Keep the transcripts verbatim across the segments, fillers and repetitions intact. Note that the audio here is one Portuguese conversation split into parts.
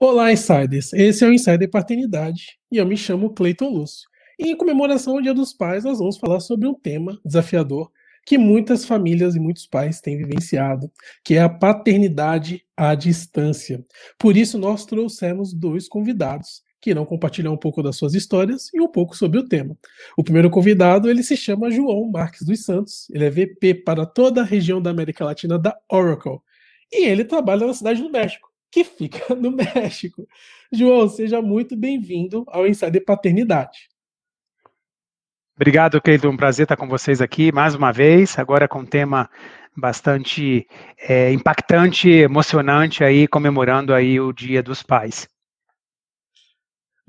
Olá, Insiders! Esse é o Insider Paternidade e eu me chamo Clayton Lúcio. E em comemoração ao Dia dos Pais, nós vamos falar sobre um tema desafiador que muitas famílias e muitos pais têm vivenciado, que é a paternidade à distância. Por isso, nós trouxemos dois convidados que irão compartilhar um pouco das suas histórias e um pouco sobre o tema. O primeiro convidado, ele se chama João Marques dos Santos, ele é V P para toda a região da América Latina da Oracle, e ele trabalha na cidade do México, que fica no México. João, seja muito bem-vindo ao Insider Paternidade. Obrigado, querido, um prazer estar com vocês aqui mais uma vez, agora com um tema bastante é, impactante, emocionante, aí, comemorando aí o Dia dos Pais.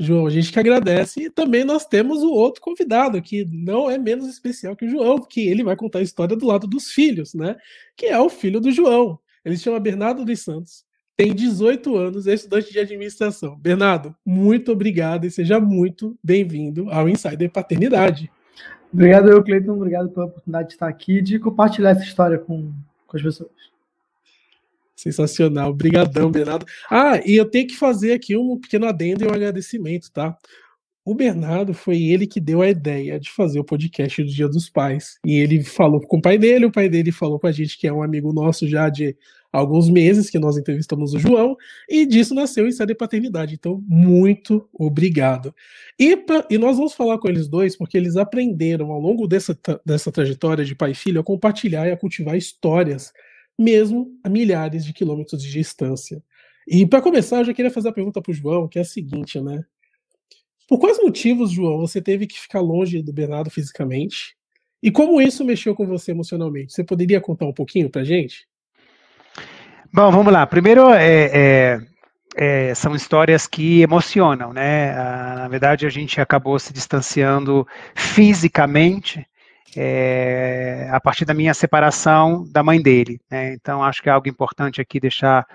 João, a gente que agradece, e também nós temos o outro convidado, que não é menos especial que o João, que ele vai contar a história do lado dos filhos, né? Que é o filho do João. Ele se chama Bernardo dos Santos, tem dezoito anos, é estudante de administração. Bernardo, muito obrigado e seja muito bem-vindo ao Insider Paternidade. Obrigado, eu, Cleiton, obrigado pela oportunidade de estar aqui e de compartilhar essa história com, com as pessoas. Sensacional, brigadão, Bernardo. Ah, e eu tenho que fazer aqui um pequeno adendo e um agradecimento, tá? O Bernardo foi ele que deu a ideia de fazer o podcast do Dia dos Pais. E ele falou com o pai dele, o pai dele falou com a gente, que é um amigo nosso já de alguns meses, que nós entrevistamos o João, e disso nasceu o Insider Paternidade. Então, muito obrigado. E, pra, e nós vamos falar com eles dois, porque eles aprenderam ao longo dessa, dessa trajetória de pai e filho a compartilhar e a cultivar histórias mesmo a milhares de quilômetros de distância. E para começar, eu já queria fazer a pergunta para o João, que é a seguinte, né? Por quais motivos, João, você teve que ficar longe do Bernardo fisicamente? E como isso mexeu com você emocionalmente? Você poderia contar um pouquinho para a gente? Bom, vamos lá. Primeiro, é, é, é, são histórias que emocionam, né? Ah, na verdade, a gente acabou se distanciando fisicamente, É, a partir da minha separação da mãe dele, né? Então acho que é algo importante aqui deixar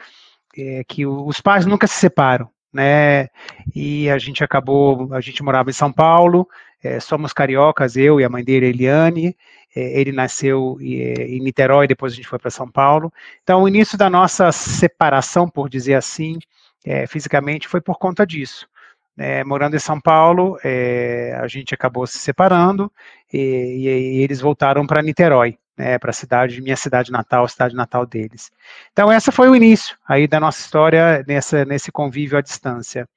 é, que o, os pais nunca se separam, né? E a gente acabou, a gente morava em São Paulo, é, somos cariocas, eu e a mãe dele, Eliane, é, ele nasceu é, em Niterói, depois a gente foi para São Paulo. Então o início da nossa separação, por dizer assim, é, fisicamente foi por conta disso. É, morando em São Paulo, é, a gente acabou se separando e, e, e eles voltaram para Niterói, né, para a cidade, minha cidade natal, a cidade natal deles. Então, esse foi o início aí da nossa história nessa, nesse convívio à distância.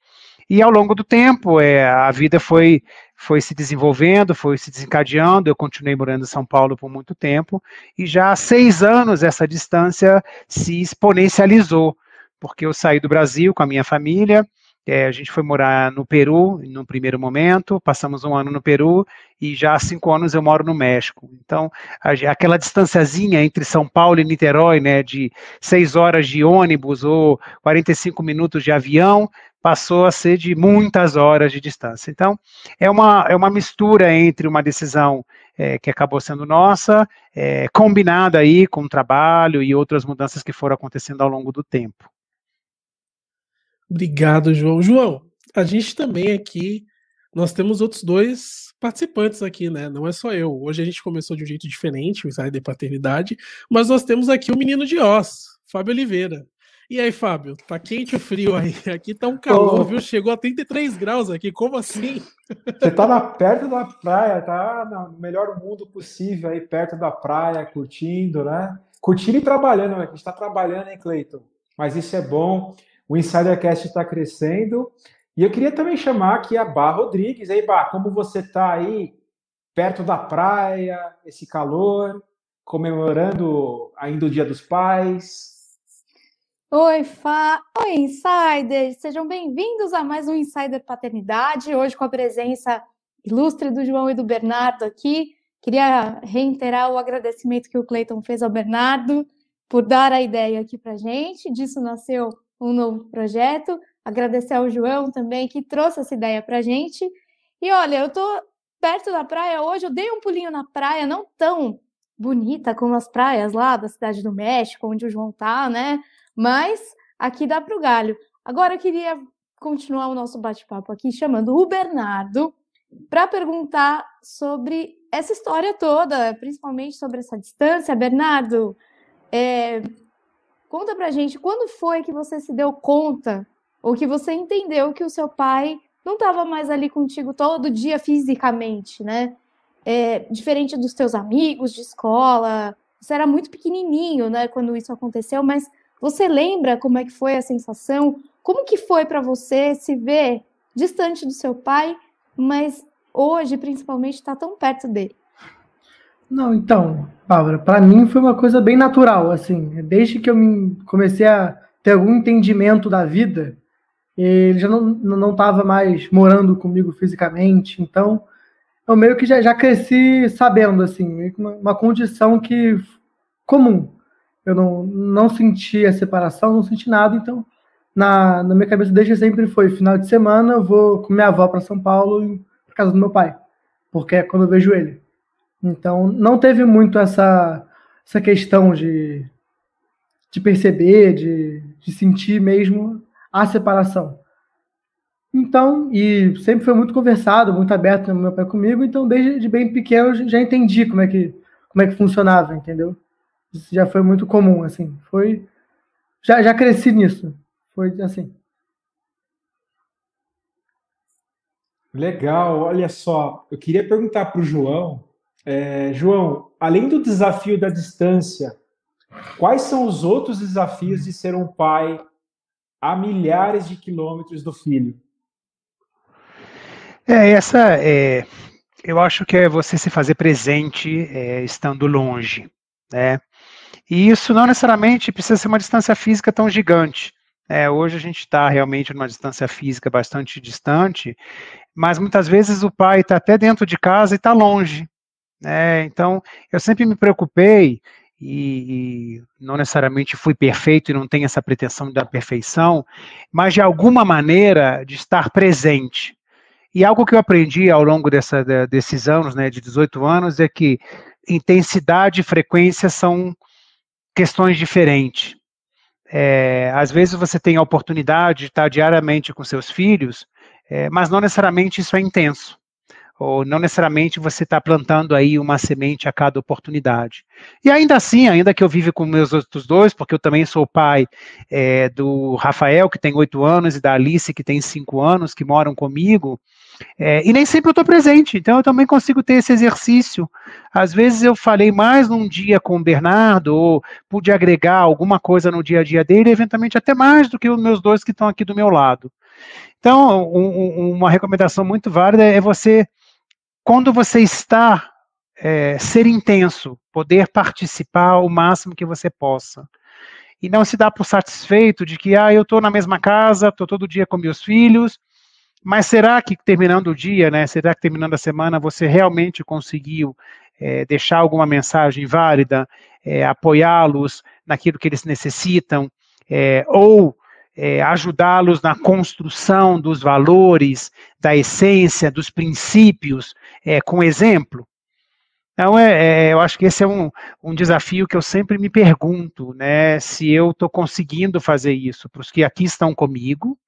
E ao longo do tempo, é, a vida foi, foi se desenvolvendo, foi se desencadeando, eu continuei morando em São Paulo por muito tempo, e já há seis anos essa distância se exponencializou, porque eu saí do Brasil com a minha família. É, a gente foi morar no Peru, no primeiro momento, passamos um ano no Peru, e já há cinco anos eu moro no México. Então, a, aquela distanciazinha entre São Paulo e Niterói, né, de seis horas de ônibus ou quarenta e cinco minutos de avião, passou a ser de muitas horas de distância. Então, é uma, é uma mistura entre uma decisão é, que acabou sendo nossa, é, combinada aí com o trabalho e outras mudanças que foram acontecendo ao longo do tempo. Obrigado, João. João, a gente também aqui, nós temos outros dois participantes aqui, né? Não é só eu. Hoje a gente começou de um jeito diferente, o Insider Paternidade, mas nós temos aqui o menino de Oz, Fábio Oliveira. E aí, Fábio, tá quente ou frio aí? Aqui tá um calor, oh. viu? Chegou a trinta e três graus aqui, como assim? Você tá na, perto da praia, tá no melhor mundo possível aí, perto da praia, curtindo, né? Curtindo e trabalhando, a gente tá trabalhando, hein, Clayton? Mas isso é bom. O InsiderCast está crescendo. E eu queria também chamar aqui a Bá Rodrigues. Aí, Bá, como você está aí perto da praia, esse calor, comemorando ainda o Dia dos Pais? Oi, Fá. Oi, Insiders. Sejam bem-vindos a mais um Insider Paternidade. Hoje com a presença ilustre do João e do Bernardo aqui. Queria reiterar o agradecimento que o Clayton fez ao Bernardo por dar a ideia aqui para gente. Disso nasceu um novo projeto, agradecer ao João também, que trouxe essa ideia pra gente, e olha, eu tô perto da praia hoje, eu dei um pulinho na praia, não tão bonita como as praias lá da cidade do México, onde o João tá, né, mas aqui dá pro galho. Agora eu queria continuar o nosso bate-papo aqui, chamando o Bernardo, para perguntar sobre essa história toda, principalmente sobre essa distância. Bernardo, é... conta pra gente, quando foi que você se deu conta ou que você entendeu que o seu pai não estava mais ali contigo todo dia fisicamente, né? É, diferente dos teus amigos de escola, você era muito pequenininho, né, quando isso aconteceu, mas você lembra como é que foi a sensação? Como que foi para você se ver distante do seu pai, mas hoje, principalmente, está tão perto dele? Não, então, Bárbara, para mim foi uma coisa bem natural, assim, desde que eu me comecei a ter algum entendimento da vida, ele já não estava mais morando comigo fisicamente, então eu meio que já, já cresci sabendo, assim, uma, uma condição que comum, eu não, não senti a separação, não senti nada, então na, na minha cabeça desde sempre foi, final de semana eu vou com minha avó para São Paulo, para casa do meu pai, porque é quando eu vejo ele. Então, não teve muito essa, essa questão de, de perceber, de, de sentir mesmo a separação. Então, e sempre foi muito conversado, muito aberto meu pai comigo, então desde de bem pequeno eu já entendi como é que, como é que funcionava, entendeu? Isso já foi muito comum, assim. Foi, já, já cresci nisso. Foi assim. Legal, olha só. Eu queria perguntar para o João... É, João, além do desafio da distância, quais são os outros desafios de ser um pai a milhares de quilômetros do filho? É, essa, é, eu acho que é você se fazer presente é, estando longe, né? E isso não necessariamente precisa ser uma distância física tão gigante. É, hoje a gente está realmente numa distância física bastante distante, mas muitas vezes o pai está até dentro de casa e está longe. É, então, eu sempre me preocupei e, e não necessariamente fui perfeito e não tenho essa pretensão da perfeição, mas de alguma maneira de estar presente. E algo que eu aprendi ao longo dessa, desses anos, né, de dezoito anos, é que intensidade e frequência são questões diferentes. É, às vezes você tem a oportunidade de estar diariamente com seus filhos, é, mas não necessariamente isso é intenso. Ou não necessariamente você está plantando aí uma semente a cada oportunidade. E ainda assim, ainda que eu vivo com meus outros dois, porque eu também sou pai é, do Rafael, que tem oito anos, e da Alice, que tem cinco anos, que moram comigo, é, e nem sempre eu estou presente, então eu também consigo ter esse exercício. Às vezes eu falei mais num dia com o Bernardo, ou pude agregar alguma coisa no dia a dia dele, eventualmente até mais do que os meus dois que estão aqui do meu lado. Então, um, um, uma recomendação muito válida é você... Quando você está, é, ser intenso, poder participar o máximo que você possa. E não se dar por satisfeito de que, ah, eu estou na mesma casa, estou todo dia com meus filhos, mas será que terminando o dia, né, será que terminando a semana, você realmente conseguiu é, deixar alguma mensagem válida, é, apoiá-los naquilo que eles necessitam, é, ou... É, ajudá-los na construção dos valores, da essência, dos princípios, é, com exemplo. Então, é, é, eu acho que esse é um, um desafio que eu sempre me pergunto, né, se eu estou conseguindo fazer isso para os que aqui estão comigo,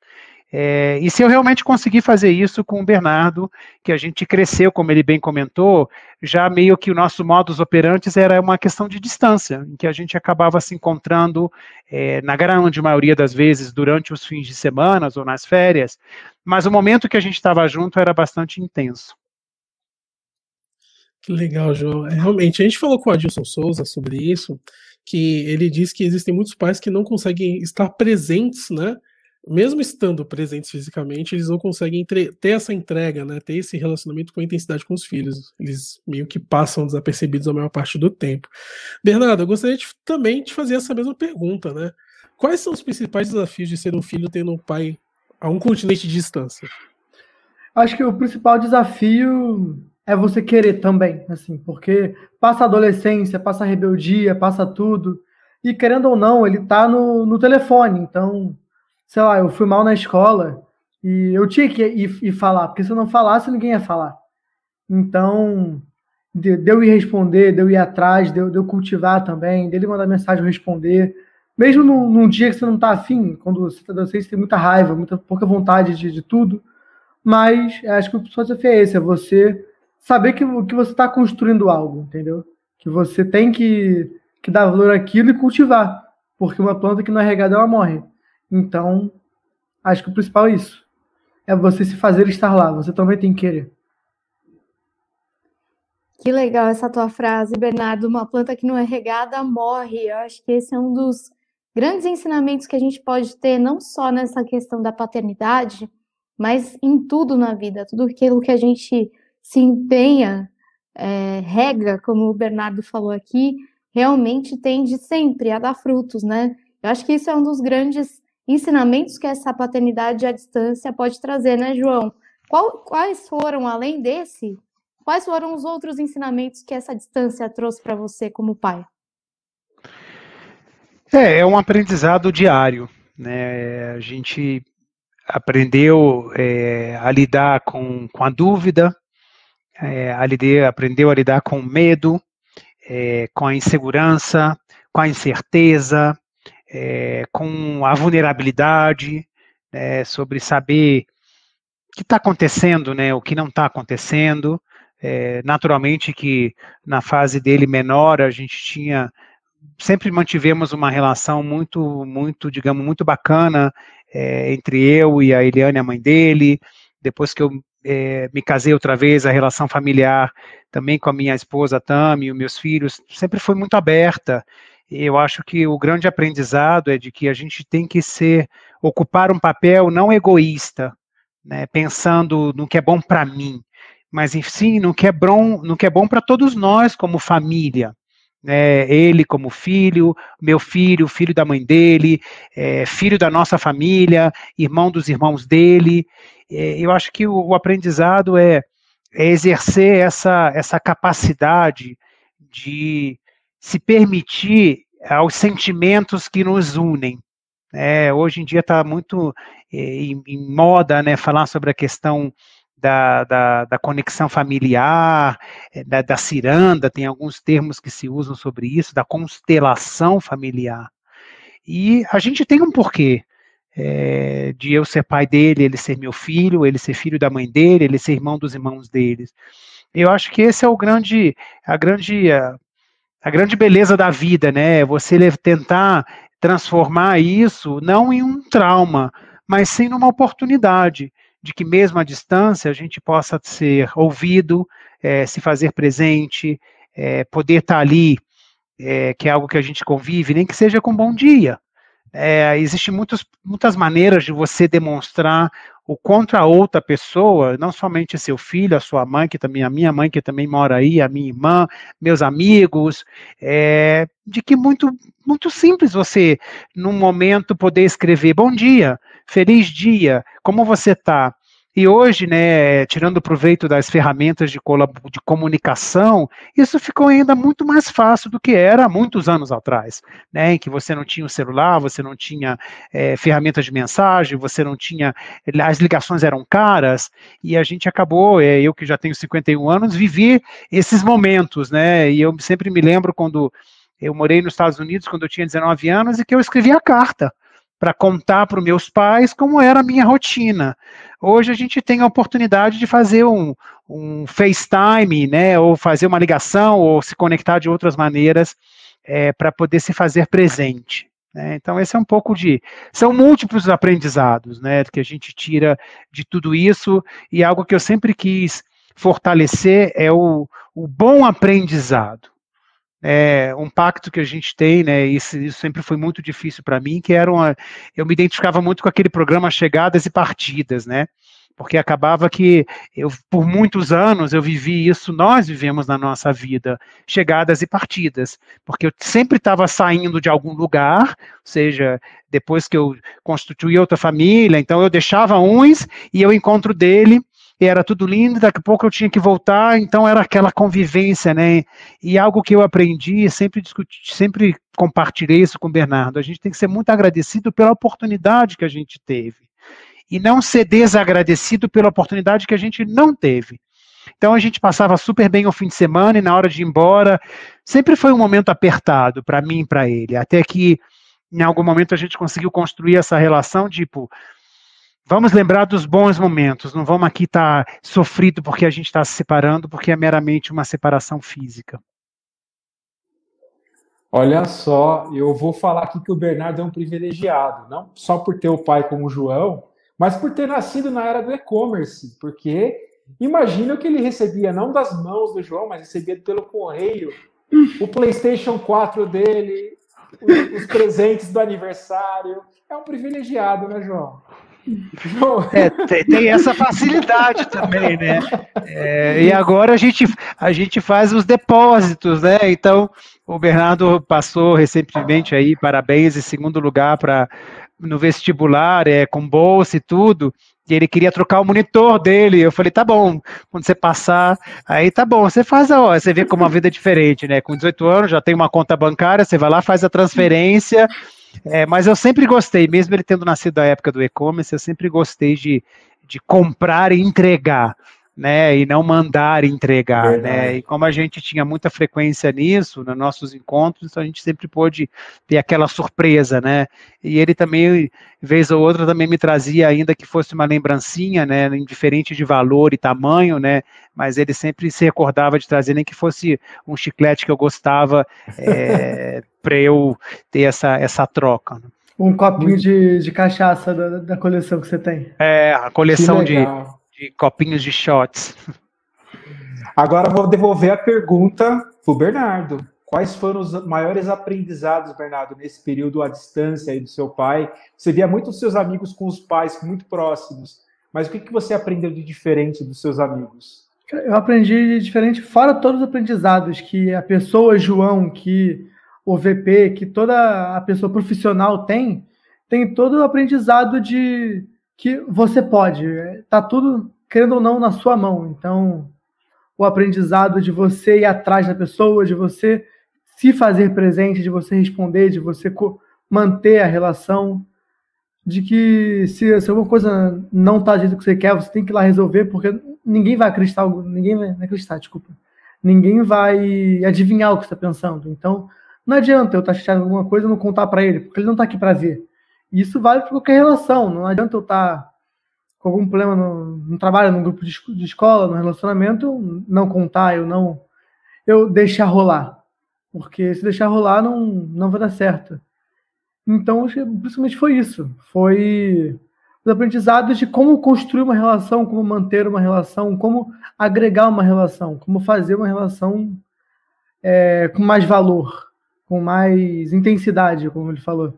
é, e se eu realmente consegui fazer isso com o Bernardo, que a gente cresceu, como ele bem comentou, já meio que o nosso modus operandi era uma questão de distância, em que a gente acabava se encontrando, é, na grande maioria das vezes, durante os fins de semana ou nas férias, mas o momento que a gente estava junto era bastante intenso. Que legal, João. Realmente, a gente falou com o Adilson Souza sobre isso, que ele diz que existem muitos pais que não conseguem estar presentes, né? Mesmo estando presentes fisicamente, eles não conseguem ter essa entrega, né? Ter esse relacionamento com a intensidade com os filhos. Eles meio que passam desapercebidos a maior parte do tempo. Bernardo, eu gostaria de, também de fazer essa mesma pergunta, né? Quais são os principais desafios de ser um filho tendo um pai a um continente de distância? Acho que o principal desafio é você querer também, assim, porque passa a adolescência, passa a rebeldia, passa tudo, e querendo ou não, ele tá no, no telefone, então... Sei lá, eu fui mal na escola e eu tinha que ir, ir falar, porque se eu não falasse, ninguém ia falar. Então, de, de eu ir responder, de eu ir atrás, de eu, de eu cultivar também, dele mandar mensagem, eu responder. Mesmo num, num dia que você não está afim, quando você está adolescente, você tem muita raiva, muita, pouca vontade de, de tudo. Mas acho que o principal desafio é esse, é você saber que, que você está construindo algo, entendeu? Que você tem que, que dar valor àquilo e cultivar, porque uma planta que não é regada, ela morre. Então, Acho que o principal é isso. É você se fazer estar lá. Você também tem que querer. Que legal essa tua frase, Bernardo. Uma planta que não é regada morre. Eu acho que esse é um dos grandes ensinamentos que a gente pode ter, não só nessa questão da paternidade, mas em tudo na vida. Tudo aquilo que a gente se empenha, é, rega, como o Bernardo falou aqui, realmente tende sempre a dar frutos, né? Eu acho que isso é um dos grandes ensinamentos que essa paternidade à distância pode trazer, né, João? Qual, quais foram, além desse, quais foram os outros ensinamentos que essa distância trouxe para você como pai? É, é um aprendizado diário, né? A gente aprendeu é, a lidar com, com a dúvida, é, a lidar, aprendeu a lidar com o medo, é, com a insegurança, com a incerteza, É, com a vulnerabilidade, né, sobre saber o que está acontecendo, né, o que não está acontecendo. É, naturalmente que na fase dele menor a gente tinha, sempre mantivemos uma relação muito, muito, digamos, muito bacana é, entre eu e a Eliane, a mãe dele. Depois que eu é, me casei outra vez, a relação familiar também com a minha esposa, a Tami, e os meus filhos, sempre foi muito aberta. Eu acho que o grande aprendizado é de que a gente tem que ser, ocupar um papel não egoísta, né, pensando no que é bom para mim, mas sim no que é bom, no que é bom para todos nós como família, né, ele como filho, meu filho, filho da mãe dele, é, filho da nossa família, irmão dos irmãos dele. É, eu acho que o, o aprendizado é, é exercer essa, essa capacidade de se permitir aos sentimentos que nos unem. É, hoje em dia está muito é, em, em moda, né, falar sobre a questão da, da, da conexão familiar, da, da ciranda, tem alguns termos que se usam sobre isso, da constelação familiar. E a gente tem um porquê é, de eu ser pai dele, ele ser meu filho, ele ser filho da mãe dele, ele ser irmão dos irmãos deles. Eu acho que esse é o grande... a grande a, A grande beleza da vida, né? Você tentar transformar isso não em um trauma, mas sim numa oportunidade de que mesmo à distância a gente possa ser ouvido, é, se fazer presente, é, poder estar ali, é, que é algo que a gente convive, nem que seja com bom dia. É, Existem muitas, muitas maneiras de você demonstrar o quanto a outra pessoa, não somente seu filho, a sua mãe, que também a minha mãe, que também mora aí, a minha irmã, meus amigos, é, de que muito, muito simples você, num momento, poder escrever bom dia, feliz dia, como você está? E hoje, né, tirando proveito das ferramentas de, de comunicação, isso ficou ainda muito mais fácil do que era há muitos anos atrás, né, em que você não tinha o celular, você não tinha é, ferramentas de mensagem, você não tinha, as ligações eram caras, e a gente acabou, é, eu que já tenho cinquenta e um anos, vivi esses momentos, né, e eu sempre me lembro quando eu morei nos Estados Unidos, quando eu tinha dezenove anos, e que eu escrevi a carta para contar para os meus pais como era a minha rotina. Hoje a gente tem a oportunidade de fazer um, um FaceTime, né, ou fazer uma ligação, ou se conectar de outras maneiras é, para poder se fazer presente, né? Então esse é um pouco de... São múltiplos aprendizados, né, que a gente tira de tudo isso, e algo que eu sempre quis fortalecer é o, o bom aprendizado. É, um pacto que a gente tem, né, isso, isso sempre foi muito difícil para mim, que era uma, eu me identificava muito com aquele programa Chegadas e Partidas, né, porque acabava que eu, por muitos anos eu vivi isso, nós vivemos na nossa vida, chegadas e partidas, porque eu sempre estava saindo de algum lugar, ou seja, depois que eu constituí outra família, então eu deixava uns e eu encontro dele, e era tudo lindo, daqui a pouco eu tinha que voltar, então era aquela convivência, né? E algo que eu aprendi, sempre discuti, sempre compartilhei isso com o Bernardo, a gente tem que ser muito agradecido pela oportunidade que a gente teve, e não ser desagradecido pela oportunidade que a gente não teve. Então a gente passava super bem o fim de semana, e na hora de ir embora, sempre foi um momento apertado para mim e para ele, até que em algum momento a gente conseguiu construir essa relação, tipo... Vamos lembrar dos bons momentos, não vamos aqui estar tá sofrido porque a gente está se separando, porque é meramente uma separação física. Olha só, eu vou falar aqui que o Bernardo é um privilegiado, não só por ter o pai como o João, mas por ter nascido na era do e-commerce, porque imagina que ele recebia, não das mãos do João, mas recebia pelo correio, o PlayStation quatro dele, os, os presentes do aniversário. É um privilegiado, né, João? É, tem, tem essa facilidade também, né? É, e agora a gente, a gente faz os depósitos, né? Então, o Bernardo passou recentemente aí, parabéns, em segundo lugar pra, no vestibular, é, com bolsa e tudo, e ele queria trocar o monitor dele. Eu falei, tá bom, quando você passar, aí tá bom, você faz, ó, você vê como a vida é diferente, né? Com dezoito anos, já tem uma conta bancária, você vai lá, faz a transferência. É, mas eu sempre gostei, mesmo ele tendo nascido da época do e-commerce, eu sempre gostei de, de comprar e entregar, né, e não mandar entregar, verdade, né, e como a gente tinha muita frequência nisso, nos nossos encontros, então a gente sempre pôde ter aquela surpresa, né, e ele também, vez ou outra, também me trazia, ainda que fosse uma lembrancinha, né, indiferente de valor e tamanho, né, mas ele sempre se recordava de trazer, nem que fosse um chiclete que eu gostava, é, para eu ter essa, essa troca, né? Um copinho de, de cachaça da, da coleção que você tem. É, a coleção de... de copinhos de shots. Agora vou devolver a pergunta pro Bernardo. Quais foram os maiores aprendizados, Bernardo, nesse período à distância aí do seu pai? Você via muito os seus amigos com os pais muito próximos, mas o que, que você aprendeu de diferente dos seus amigos? Eu aprendi de diferente, fora todos os aprendizados, que a pessoa João, que o V P, que toda a pessoa profissional tem, tem todo o aprendizado de... que você pode, tá tudo, querendo ou não, na sua mão. Então, o aprendizado de você ir atrás da pessoa, de você se fazer presente, de você responder, de você manter a relação, de que se, se alguma coisa não tá do jeito que você quer, você tem que ir lá resolver, porque ninguém vai acreditar, ninguém vai acreditar, desculpa, ninguém vai adivinhar o que você tá pensando. Então, não adianta eu estar chateado com alguma coisa e não contar para ele, porque ele não tá aqui para ver. Isso vale para qualquer relação, não adianta eu estar com algum problema no, no trabalho, num grupo de, de escola, no relacionamento, não contar, eu não eu deixar rolar, porque se deixar rolar não, não vai dar certo. Então, principalmente foi isso, foi os aprendizados de como construir uma relação, como manter uma relação, como agregar uma relação, como fazer uma relação é, com mais valor, com mais intensidade, como ele falou.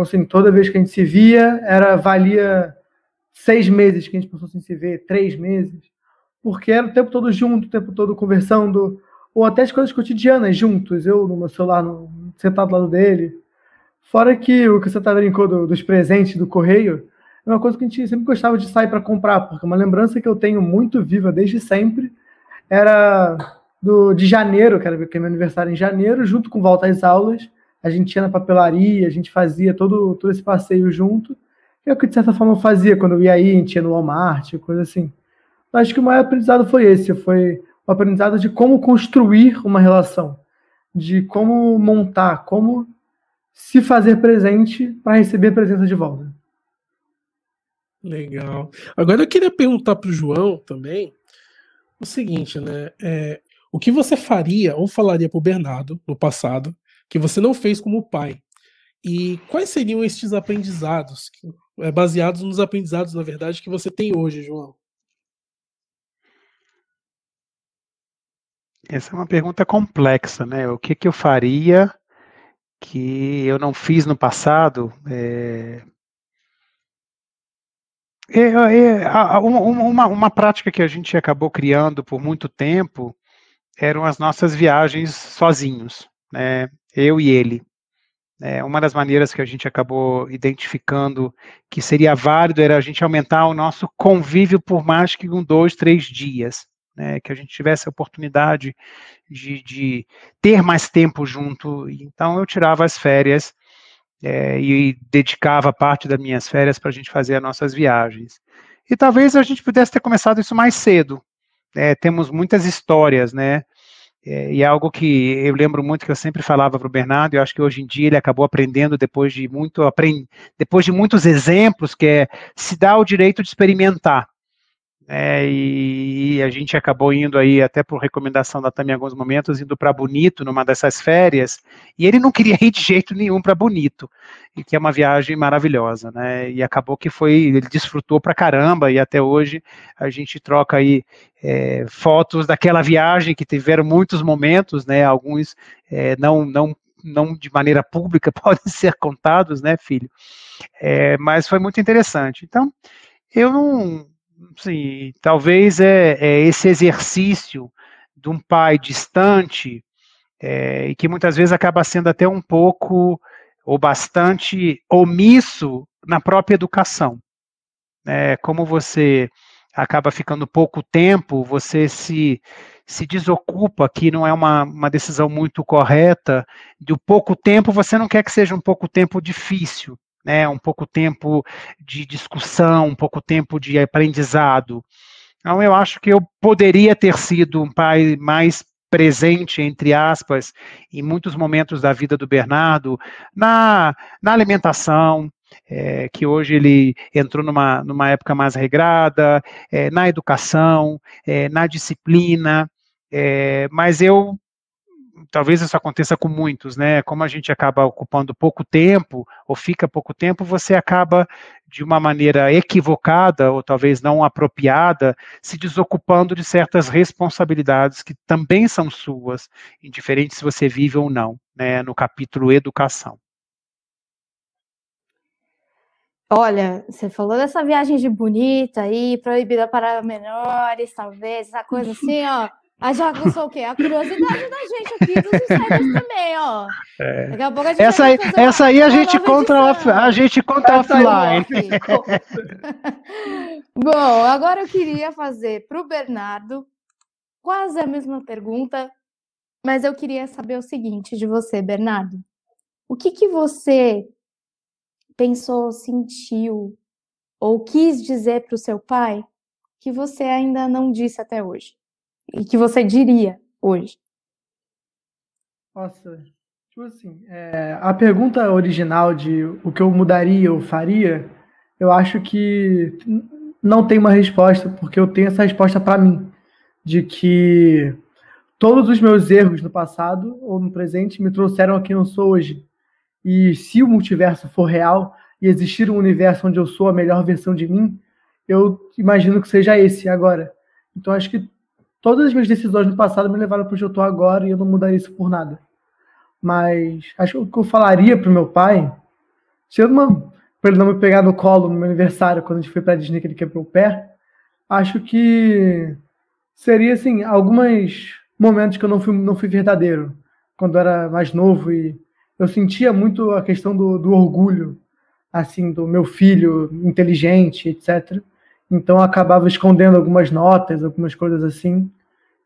Assim, toda vez que a gente se via, era, valia seis meses que a gente passou sem se ver, três meses, porque era o tempo todo junto, o tempo todo conversando, ou até as coisas cotidianas juntos, eu no meu celular, no, sentado do lado dele. Fora que o que você tá brincando do, dos presentes do correio, é uma coisa que a gente sempre gostava de sair para comprar, porque uma lembrança que eu tenho muito viva desde sempre era do, de janeiro, que era que é meu aniversário em janeiro, junto com volta às aulas. A gente ia na papelaria, a gente fazia todo, todo esse passeio junto. É o que, de certa forma, eu fazia quando eu ia aí, a gente ia no Walmart, coisa assim. Eu acho que o maior aprendizado foi esse, foi o aprendizado de como construir uma relação, de como montar, como se fazer presente para receber a presença de volta. Legal. Agora eu queria perguntar para o João também o seguinte, né? É, o que você faria ou falaria para o Bernardo no passado que você não fez como pai, e quais seriam estes aprendizados, baseados nos aprendizados, na verdade, que você tem hoje, João? Essa é uma pergunta complexa, né? O que, que eu faria que eu não fiz no passado? É... É, é, uma, uma prática que a gente acabou criando por muito tempo eram as nossas viagens sozinhos, né? Eu e ele. É, uma das maneiras que a gente acabou identificando que seria válido era a gente aumentar o nosso convívio por mais que um, dois, três dias, né? Que a gente tivesse a oportunidade de, de ter mais tempo junto. Então, eu tirava as férias é, e dedicava parte das minhas férias para a gente fazer as nossas viagens. E talvez a gente pudesse ter começado isso mais cedo. É, temos muitas histórias, né? É, e é algo que eu lembro muito que eu sempre falava para o Bernardo, e eu acho que hoje em dia ele acabou aprendendo depois de, muito, aprend... depois de muitos exemplos, que é se dar o direito de experimentar. né, e, e a gente acabou indo aí, até por recomendação da Tami em alguns momentos, indo para Bonito, numa dessas férias, e ele não queria ir de jeito nenhum para Bonito, e que é uma viagem maravilhosa, né, e acabou que foi, ele desfrutou pra caramba, e até hoje a gente troca aí é, fotos daquela viagem, que tiveram muitos momentos, né, alguns é, não, não não de maneira pública, podem ser contados, né, filho? É, mas foi muito interessante. Então, eu não... Assim, talvez é, é esse exercício de um pai distante, e é, que muitas vezes acaba sendo até um pouco, ou bastante, omisso na própria educação. É, como você acaba ficando pouco tempo, você se... se desocupa, que não é uma, uma decisão muito correta, de um pouco tempo, você não quer que seja um pouco tempo difícil, né? Um pouco tempo de discussão, um pouco tempo de aprendizado. Então, eu acho que eu poderia ter sido um pai mais presente, entre aspas, em muitos momentos da vida do Bernardo, na, na alimentação, É, que hoje ele entrou numa, numa época mais regrada, é, na educação, é, na disciplina, é, mas eu, talvez isso aconteça com muitos, né, como a gente acaba ocupando pouco tempo, ou fica pouco tempo, você acaba, de uma maneira equivocada, ou talvez não apropriada, se desocupando de certas responsabilidades que também são suas, indiferente se você vive ou não, né, no capítulo educação. Olha, você falou dessa viagem de Bonita aí, proibida para menores, talvez, essa coisa assim, ó. Aí já aguçou o quê? A curiosidade da gente aqui, dos insiders também, ó. É. Daqui a pouco a gente essa vai aí, fazer essa uma, aí a, uma gente contra, a gente conta offline. Bom, agora eu queria fazer para o Bernardo quase a mesma pergunta, mas eu queria saber o seguinte de você, Bernardo. O que que você... pensou, sentiu ou quis dizer para o seu pai que você ainda não disse até hoje e que você diria hoje? Nossa, tipo assim, é, a pergunta original de o que eu mudaria ou faria, eu acho que não tem uma resposta, porque eu tenho essa resposta para mim, de que todos os meus erros no passado ou no presente me trouxeram a quem eu sou hoje. E se o multiverso for real e existir um universo onde eu sou a melhor versão de mim, eu imagino que seja esse agora. Então, acho que todas as minhas decisões no passado me levaram para onde eu estou agora e eu não mudaria isso por nada. Mas acho que o que eu falaria para o meu pai, para ele não me pegar no colo no meu aniversário, quando a gente foi para a Disney que ele quebrou o pé, acho que seria, assim, alguns momentos que eu não fui, não fui verdadeiro, quando eu era mais novo e eu sentia muito a questão do, do orgulho, assim, do meu filho inteligente, etcétera. Então, eu acabava escondendo algumas notas, algumas coisas assim,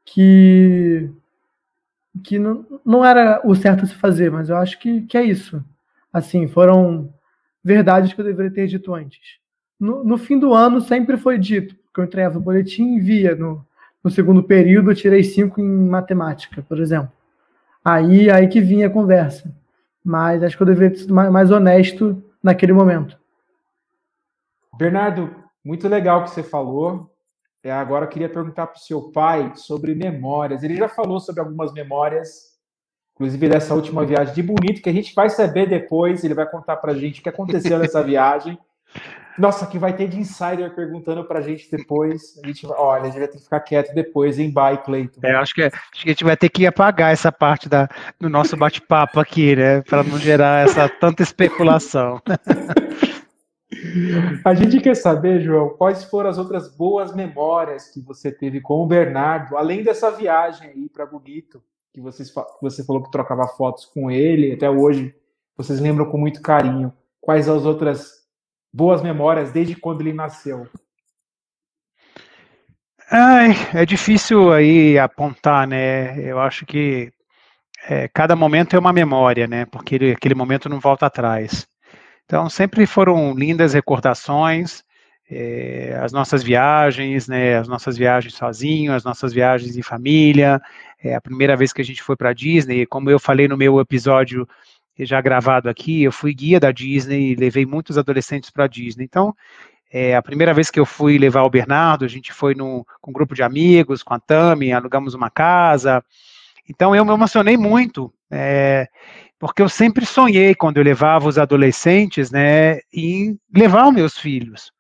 que, que não, não era o certo a se fazer, mas eu acho que, que é isso. Assim, foram verdades que eu deveria ter dito antes. No, no fim do ano, sempre foi dito, porque eu entregava o boletim e via. No, no segundo período, eu tirei cinco em matemática, por exemplo. Aí, aí que vinha a conversa. Mas acho que eu deveria ser mais honesto naquele momento. Bernardo, muito legal o que você falou. É, agora eu queria perguntar para o seu pai sobre memórias. Ele já falou sobre algumas memórias, inclusive dessa última viagem de Bonito, que a gente vai saber depois, ele vai contar para a gente o que aconteceu nessa viagem. Nossa, que vai ter de insider perguntando pra gente depois. A gente vai, olha, a gente vai ter que ficar quieto depois, hein? Bye, Clayton. É, acho que, acho que a gente vai ter que apagar essa parte da, do nosso bate-papo aqui, né? Pra não gerar essa tanta especulação. A gente quer saber, João, quais foram as outras boas memórias que você teve com o Bernardo, além dessa viagem aí pra Bonito, que vocês, você falou que trocava fotos com ele, até hoje vocês lembram com muito carinho. Quais as outras boas memórias desde quando ele nasceu? Ai, é difícil aí apontar, né? Eu acho que é, cada momento é uma memória, né? Porque ele, aquele momento não volta atrás. Então, sempre foram lindas recordações, é, as nossas viagens, né? As nossas viagens sozinho, as nossas viagens em família, é, a primeira vez que a gente foi para a Disney, como eu falei no meu episódio já gravado aqui, eu fui guia da Disney, levei muitos adolescentes para a Disney, então É, a primeira vez que eu fui levar o Bernardo, a gente foi num, com um grupo de amigos, com a Tami, alugamos uma casa. Então, eu me emocionei muito, é, porque eu sempre sonhei, quando eu levava os adolescentes, né, em levar os meus filhos.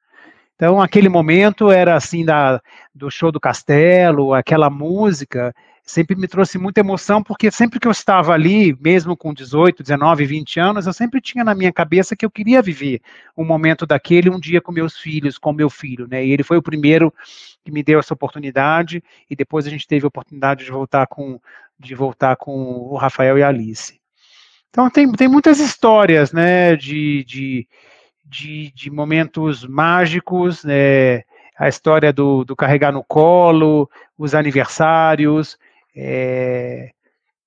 Então, aquele momento era assim, da, do show do Castelo, aquela música, sempre me trouxe muita emoção, porque sempre que eu estava ali, mesmo com dezoito, dezenove, vinte anos, eu sempre tinha na minha cabeça que eu queria viver um momento daquele, um dia com meus filhos, com meu filho, né, e ele foi o primeiro que me deu essa oportunidade, e depois a gente teve a oportunidade de voltar com, de voltar com o Rafael e a Alice. Então, tem, tem muitas histórias, né, de, de, de, de momentos mágicos, né, a história do, do carregar no colo, os aniversários. É,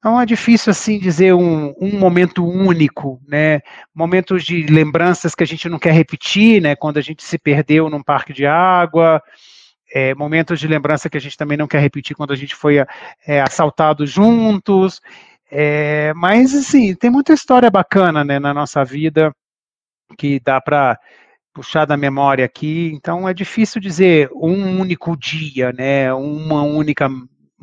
não é difícil assim dizer um, um momento único, né? Momentos de lembranças que a gente não quer repetir, né? Quando a gente se perdeu num parque de água, é, momentos de lembrança que a gente também não quer repetir quando a gente foi é, assaltado juntos, é, mas assim, tem muita história bacana, né, na nossa vida que dá para puxar da memória aqui. Então é difícil dizer um único dia, né? Uma única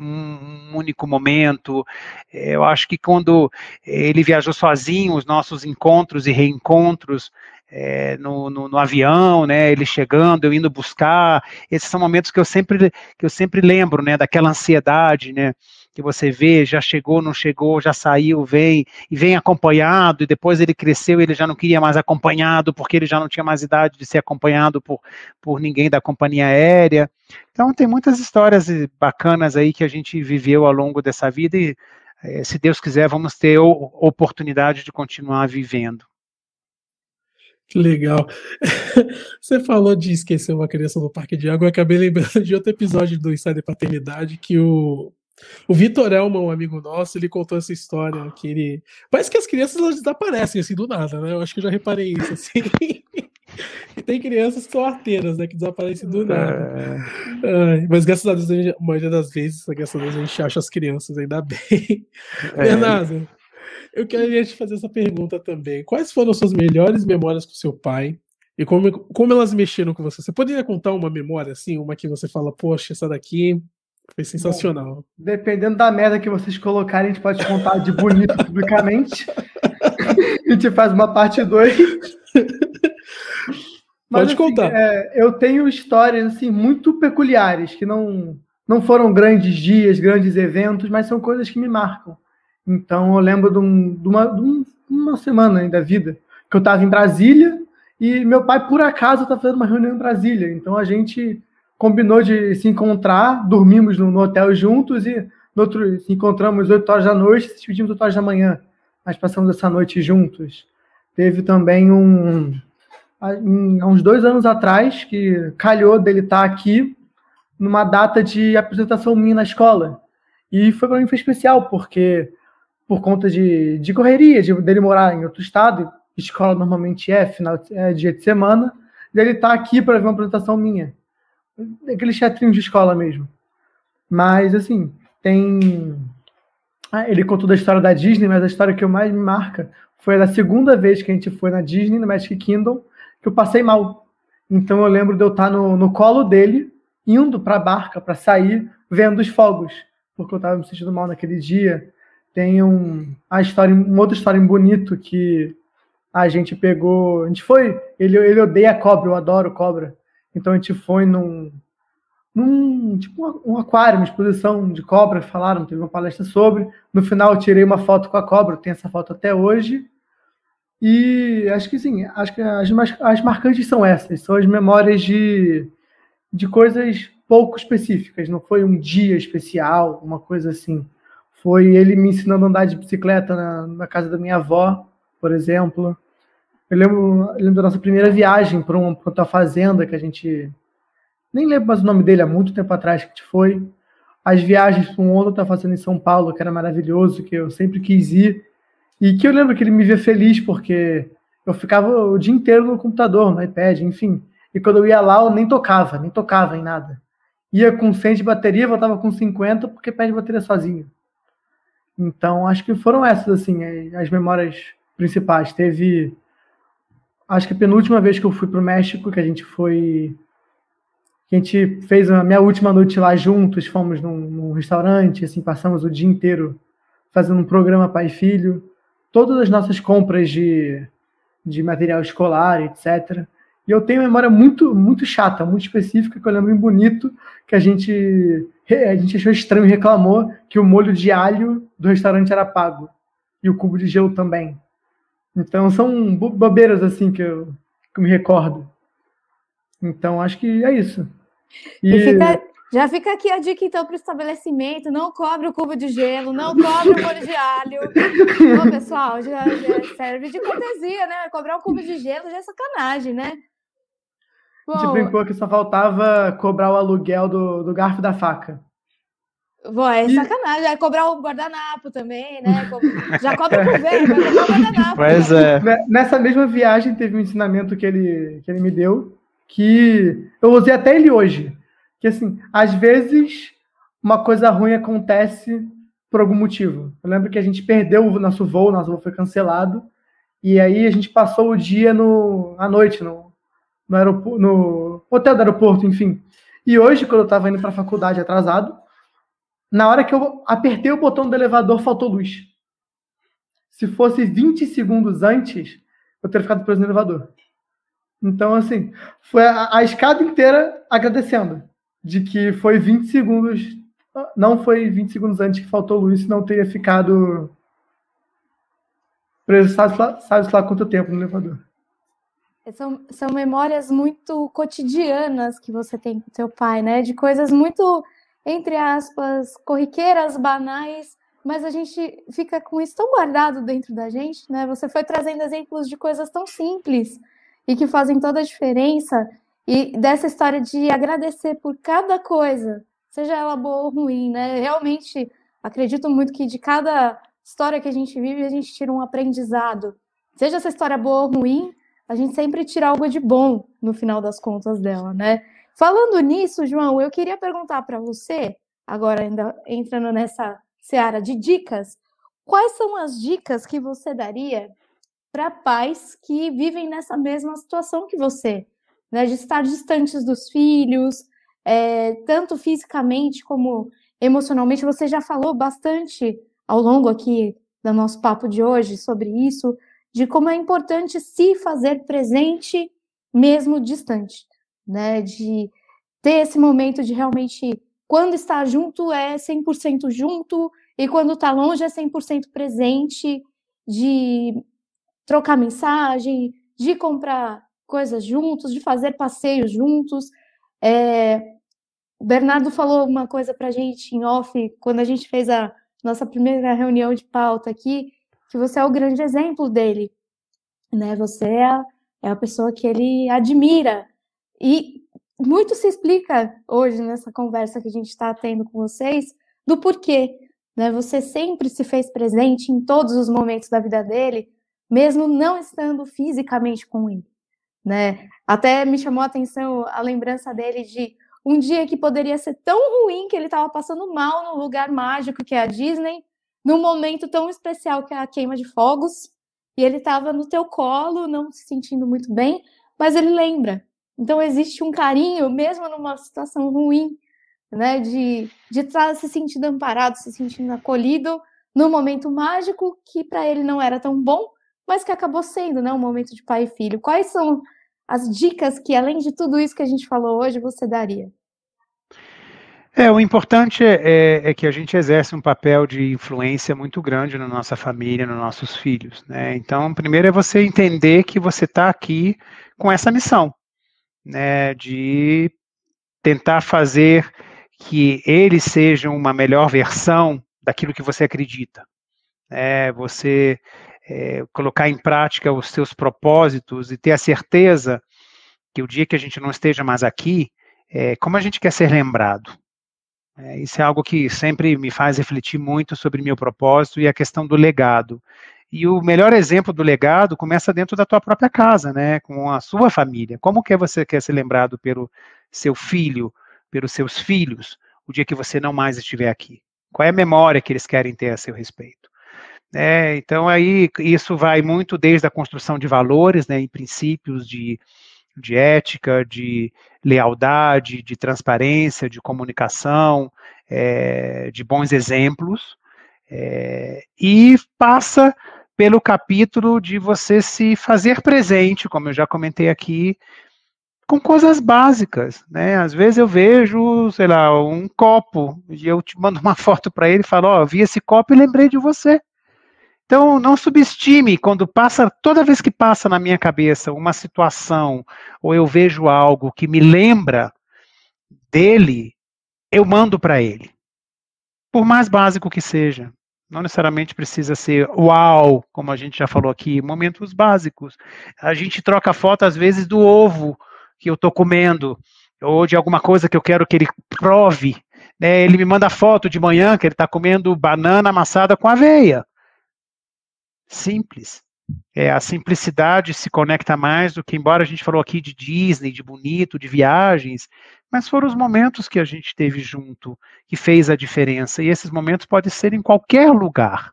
um único momento. Eu acho que quando ele viajou sozinho, os nossos encontros e reencontros é, no, no, no avião, né, ele chegando, eu indo buscar, esses são momentos que eu sempre, que eu sempre lembro, né, daquela ansiedade, né, que você vê, já chegou, não chegou, já saiu, vem, e vem acompanhado, e depois ele cresceu, ele já não queria mais acompanhado, porque ele já não tinha mais idade de ser acompanhado por, por ninguém da companhia aérea. Então tem muitas histórias bacanas aí que a gente viveu ao longo dessa vida, e se Deus quiser vamos ter a oportunidade de continuar vivendo. Que legal. Você falou de esquecer uma criança no parque de água, eu acabei lembrando de outro episódio do Insider Paternidade, que o O Vitor Elman, um amigo nosso, ele contou essa história, que ele... Parece que as crianças, elas desaparecem, assim, do nada, né? Eu acho que eu já reparei isso, assim. E tem crianças que são arteiras, né? Que desaparecem do nada. É... Mas, graças a Deus, a, gente, a maioria das vezes, graças a Deus, a gente acha as crianças, ainda bem. É. Bernardo, eu queria te fazer essa pergunta também. Quais foram as suas melhores memórias com seu pai? E como, como elas mexeram com você? Você poderia contar uma memória, assim? Uma que você fala, poxa, essa daqui... Foi sensacional. Bom, dependendo da merda que vocês colocarem, a gente pode contar de bonito publicamente. A gente faz uma parte dois. Pode, assim, contar. É, eu tenho histórias assim, muito peculiares, que não, não foram grandes dias, grandes eventos, mas são coisas que me marcam. Então eu lembro de, um, de, uma, de uma semana da vida, que eu estava em Brasília, e meu pai, por acaso, estava fazendo uma reunião em Brasília. Então a gente... combinou de se encontrar, dormimos no, no hotel juntos e no outro, se encontramos oito horas da noite e se despedimos oito horas da manhã. Nós passamos essa noite juntos. Teve também um... Há uns dois anos atrás, que calhou dele estar aqui numa data de apresentação minha na escola. E foi para mim foi especial, porque por conta de, de correria, de, dele morar em outro estado, escola normalmente é, final, é dia de semana, dele estar aqui para ver uma apresentação minha. Aqueles teatrinhos de escola mesmo. Mas, assim, tem... Ah, ele contou da história da Disney, mas a história que mais me marca foi da segunda vez que a gente foi na Disney, no Magic Kingdom, que eu passei mal. Então eu lembro de eu estar no, no colo dele, indo pra barca, pra sair, vendo os fogos, porque eu tava me sentindo mal naquele dia. Tem um, a história, uma outra história bonito que a gente pegou... A gente foi... Ele, ele odeia cobra, eu adoro cobra. Então a gente foi num, num tipo um aquário, uma exposição de cobra, falaram, teve uma palestra sobre. No final eu tirei uma foto com a cobra, eu tenho essa foto até hoje. E acho que sim, acho que as, as marcantes são essas, são as memórias de, de coisas pouco específicas. Não foi um dia especial, uma coisa assim. Foi ele me ensinando a andar de bicicleta na, na casa da minha avó, por exemplo. Eu lembro, eu lembro da nossa primeira viagem para uma, para outra fazenda, que a gente... Nem lembro mais o nome dele, há muito tempo atrás que a gente foi. As viagens para uma outra fazenda em São Paulo, que era maravilhoso, que eu sempre quis ir. E que eu lembro que ele me via feliz, porque eu ficava o dia inteiro no computador, no iPad, enfim. E quando eu ia lá, eu nem tocava, nem tocava em nada. Ia com cem de bateria, voltava com cinquenta, porque perde bateria sozinho. Então, acho que foram essas, assim, as memórias principais. Teve... acho que a penúltima vez que eu fui para o México, que a gente foi... que a gente fez a minha última noite lá juntos, fomos num, num restaurante, assim, passamos o dia inteiro fazendo um programa pai e filho. Todas as nossas compras de, de material escolar, etcétera. E eu tenho uma memória muito, muito chata, muito específica, que eu lembro bem bonito, que a gente, a gente achou estranho e reclamou que o molho de alho do restaurante era pago. E o cubo de gelo também. Então, são bobeiras, assim, que eu, que eu me recordo. Então, acho que é isso. E... E fica, já fica aqui a dica, então, para o estabelecimento. Não cobre o cubo de gelo, não cobre o molho de alho. Bom, pessoal, já, já serve de cortesia, né? Cobrar o cubo de gelo já é sacanagem, né? Bom, a gente brincou que só faltava cobrar o aluguel do, do garfo e da faca. Bom, é sacanagem, vai cobrar o guardanapo também, né? Já cobra por ver, vai cobrar o guardanapo. Pois é. Nessa mesma viagem teve um ensinamento que ele, que ele me deu, que eu usei até ele hoje. Que assim, às vezes uma coisa ruim acontece por algum motivo. Eu lembro que a gente perdeu o nosso voo, nosso voo foi cancelado, e aí a gente passou o dia, no, à noite, no, no, aeroporto, no hotel do aeroporto, enfim. E hoje, quando eu estava indo para a faculdade atrasado, na hora que eu apertei o botão do elevador, faltou luz. Se fosse vinte segundos antes, eu teria ficado preso no elevador. Então, assim, foi a, a escada inteira agradecendo de que foi vinte segundos... Não foi vinte segundos antes que faltou luz, senão eu teria ficado preso, sabe lá, sabe lá quanto tempo no elevador. São, são memórias muito cotidianas que você tem com seu pai, né? De coisas muito... entre aspas, corriqueiras, banais, mas a gente fica com isso tão guardado dentro da gente, né? Você foi trazendo exemplos de coisas tão simples e que fazem toda a diferença, e dessa história de agradecer por cada coisa, seja ela boa ou ruim, né? Realmente, acredito muito que de cada história que a gente vive, a gente tira um aprendizado. Seja essa história boa ou ruim, a gente sempre tira algo de bom no final das contas dela, né? Falando nisso, João, eu queria perguntar para você, agora ainda entrando nessa seara de dicas, quais são as dicas que você daria para pais que vivem nessa mesma situação que você, né, de estar distantes dos filhos, é, tanto fisicamente como emocionalmente? Você já falou bastante ao longo aqui do nosso papo de hoje sobre isso, de como é importante se fazer presente mesmo distante. Né, de ter esse momento de realmente, quando está junto é cem por cento junto, e quando está longe é cem por cento presente, de trocar mensagem, de comprar coisas juntos, de fazer passeios juntos. É, o Bernardo falou uma coisa para a gente em off, quando a gente fez a nossa primeira reunião de pauta aqui, que você é o grande exemplo dele, né? Você é a, é a pessoa que ele admira. E muito se explica hoje nessa conversa que a gente está tendo com vocês do porquê, né? Você sempre se fez presente em todos os momentos da vida dele, mesmo não estando fisicamente com ele, né? Até me chamou a atenção a lembrança dele de um dia que poderia ser tão ruim que ele estava passando mal num lugar mágico que é a Disney, num momento tão especial que é a queima de fogos, e ele estava no teu colo, não se sentindo muito bem, mas ele lembra. Então, existe um carinho, mesmo numa situação ruim, né, de, de estar se sentindo amparado, se sentindo acolhido, num momento mágico que para ele não era tão bom, mas que acabou sendo, né, um momento de pai e filho. Quais são as dicas que, além de tudo isso que a gente falou hoje, você daria? É, o importante é, é que a gente exerce um papel de influência muito grande na nossa família, nos nossos filhos, né? Então, primeiro é você entender que você está aqui com essa missão, né, de tentar fazer que eles sejam uma melhor versão daquilo que você acredita. É, você é, colocar em prática os seus propósitos e ter a certeza que o dia que a gente não esteja mais aqui, é, como a gente quer ser lembrado. É, isso é algo que sempre me faz refletir muito sobre meu propósito e a questão do legado. E o melhor exemplo do legado começa dentro da tua própria casa, né, com a sua família. Como que você quer ser lembrado pelo seu filho, pelos seus filhos, o dia que você não mais estiver aqui? Qual é a memória que eles querem ter a seu respeito? né? Então, aí, isso vai muito desde a construção de valores, né, em princípios de, de ética, de lealdade, de transparência, de comunicação, é, de bons exemplos, é, e passa pelo capítulo de você se fazer presente, como eu já comentei aqui, com coisas básicas, né? Às vezes eu vejo, sei lá, um copo, e eu te mando uma foto para ele e falo, ó, oh, vi esse copo e lembrei de você. Então, não subestime quando passa, toda vez que passa na minha cabeça uma situação, ou eu vejo algo que me lembra dele, eu mando para ele. Por mais básico que seja. Não necessariamente precisa ser uau, como a gente já falou aqui, momentos básicos. A gente troca foto, às vezes, do ovo que eu estou comendo, ou de alguma coisa que eu quero que ele prove, né? Ele me manda foto de manhã que ele está comendo banana amassada com aveia. Simples. É, a simplicidade se conecta mais do que, embora a gente falou aqui de Disney, de bonito, de viagens, mas foram os momentos que a gente teve junto, que fez a diferença. E esses momentos podem ser em qualquer lugar.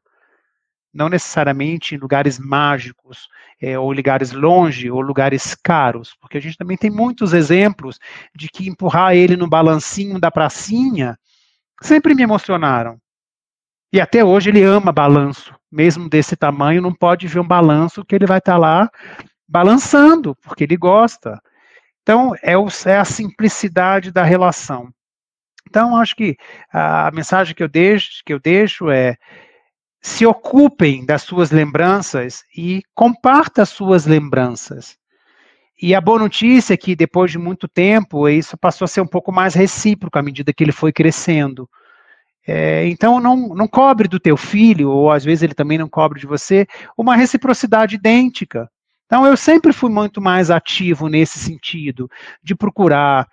Não necessariamente em lugares mágicos, é, ou lugares longe, ou lugares caros, porque a gente também tem muitos exemplos de que empurrar ele no balancinho da pracinha sempre me emocionaram. E até hoje ele ama balanço, mesmo desse tamanho, não pode ver um balanço que ele vai estar lá balançando, porque ele gosta. Então, é, o, é a simplicidade da relação. Então, acho que a mensagem que eu deixo, que eu deixo é: se ocupem das suas lembranças e compartam as suas lembranças. E a boa notícia é que, depois de muito tempo, isso passou a ser um pouco mais recíproco à medida que ele foi crescendo. É, então, não, não cobre do teu filho, ou às vezes ele também não cobre de você, uma reciprocidade idêntica. Então, eu sempre fui muito mais ativo nesse sentido, de procurar,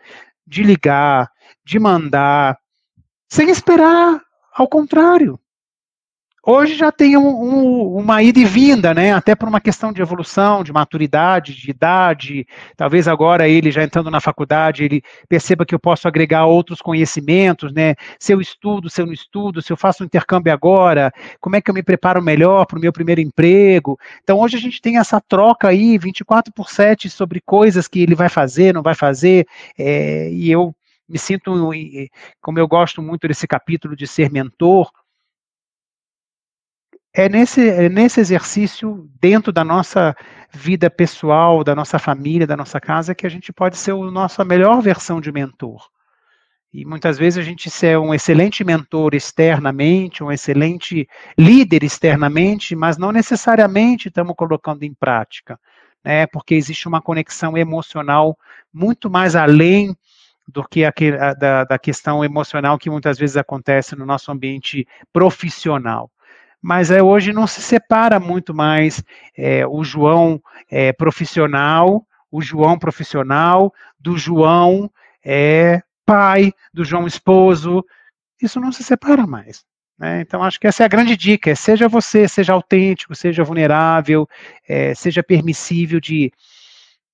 de ligar, de mandar, sem esperar, ao contrário. Hoje já tem um, um, uma ida e vinda, né? Até por uma questão de evolução, de maturidade, de idade. Talvez agora ele já entrando na faculdade, ele perceba que eu posso agregar outros conhecimentos, né? Se eu estudo, se eu não estudo, se eu faço um intercâmbio agora, como é que eu me preparo melhor para o meu primeiro emprego? Então hoje a gente tem essa troca aí, vinte e quatro por sete, sobre coisas que ele vai fazer, não vai fazer, é, e eu me sinto, como eu gosto muito desse capítulo de ser mentor, É nesse, é nesse exercício, dentro da nossa vida pessoal, da nossa família, da nossa casa, que a gente pode ser a nossa melhor versão de mentor. E muitas vezes a gente ser um excelente mentor externamente, um excelente líder externamente, mas não necessariamente estamos colocando em prática, né? Porque existe uma conexão emocional muito mais além do que a, da, da questão emocional que muitas vezes acontece no nosso ambiente profissional. Mas é, hoje não se separa muito mais é, o João é, profissional, o João profissional, do João é, pai, do João esposo. Isso não se separa mais, né? Então, acho que essa é a grande dica. É, seja você, seja autêntico, seja vulnerável, é, seja permissível de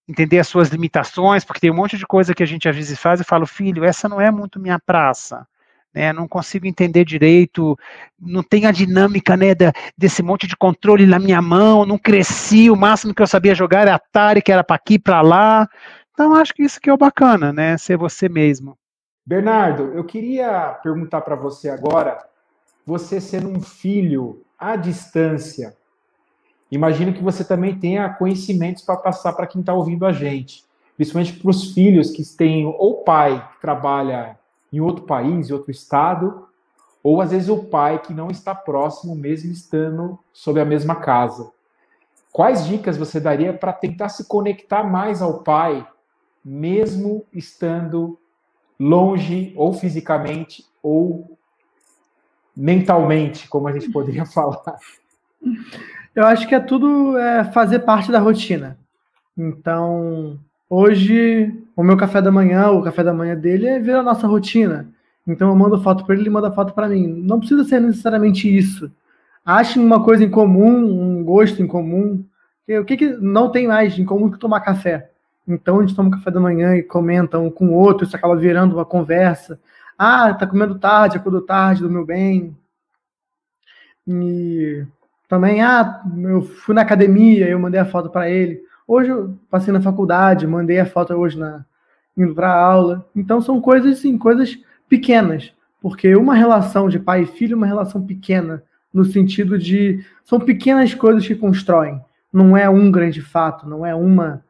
entender as suas limitações, porque tem um monte de coisa que a gente às vezes faz e fala, filho, essa não é muito minha praça. Né, não consigo entender direito, não tem a dinâmica, né, da, desse monte de controle na minha mão, não cresci, o máximo que eu sabia jogar era Atari, que era para aqui, para lá. Então, acho que isso que é o bacana, né, ser você mesmo. Bernardo, eu queria perguntar para você agora, você sendo um filho à distância, imagino que você também tenha conhecimentos para passar para quem está ouvindo a gente, principalmente para os filhos que têm ou pai que trabalha em outro país, em outro estado, ou às vezes o pai que não está próximo, mesmo estando sob a mesma casa. Quais dicas você daria para tentar se conectar mais ao pai, mesmo estando longe, ou fisicamente, ou mentalmente, como a gente poderia falar? Eu acho que é tudo é, fazer parte da rotina. Então, hoje, o meu café da manhã, o café da manhã dele é ver a nossa rotina. Então eu mando foto para ele, ele manda foto para mim. Não precisa ser necessariamente isso. Ache uma coisa em comum, um gosto em comum. O que, que não tem mais em comum que tomar café? Então a gente toma café da manhã e comenta um com o outro, isso acaba virando uma conversa. Ah, tá comendo tarde, acordou tarde, dormiu bem. E Também, ah, eu fui na academia, eu mandei a foto para ele. Hoje eu passei na faculdade, mandei a foto hoje na, indo para aula. Então são coisas, sim, coisas pequenas. Porque uma relação de pai e filho é uma relação pequena, no sentido de... São pequenas coisas que constroem. Não é um grande fato, não é uma...